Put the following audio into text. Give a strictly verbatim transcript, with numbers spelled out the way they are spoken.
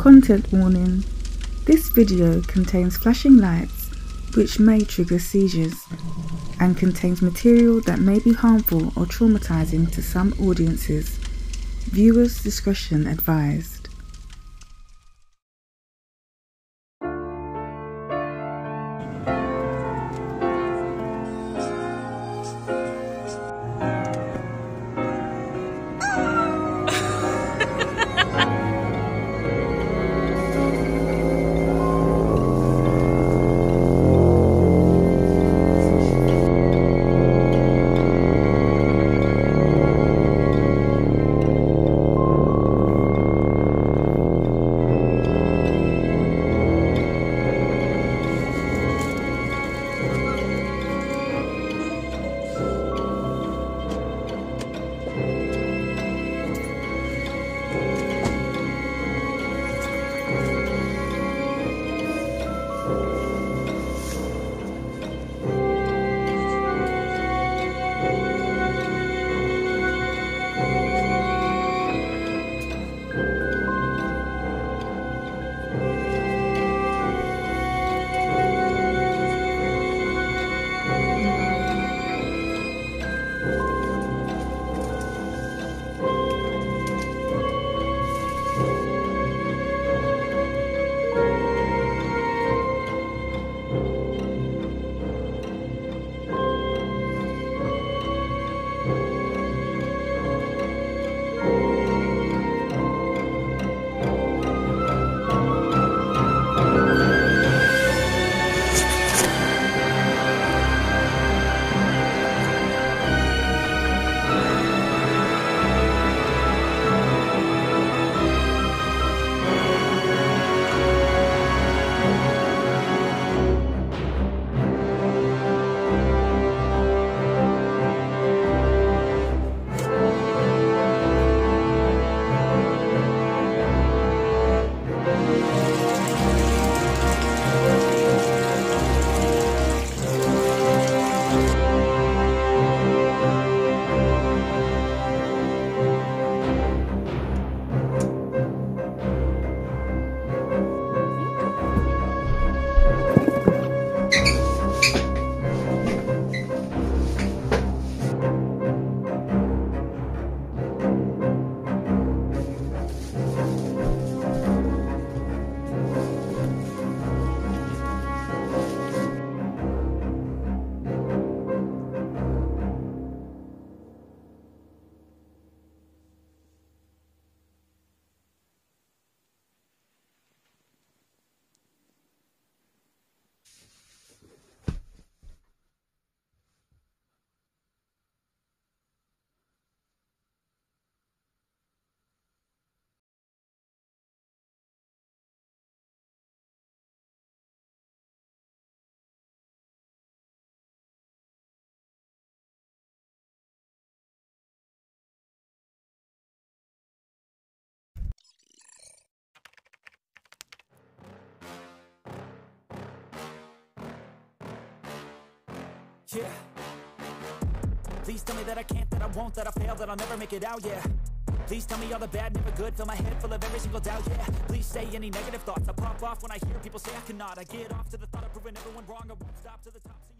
Content warning. This video contains flashing lights which may trigger seizures and contains material that may be harmful or traumatizing to some audiences. Viewers' discretion advised. Yeah. Please tell me that I can't, that I won't, that I fail, that I'll never make it out, yeah. Please tell me all the bad, never good, fill my head full of every single doubt, yeah. Please say any negative thoughts, I pop off when I hear people say I cannot. I get off to the thought of proving everyone wrong, I won't stop to the top.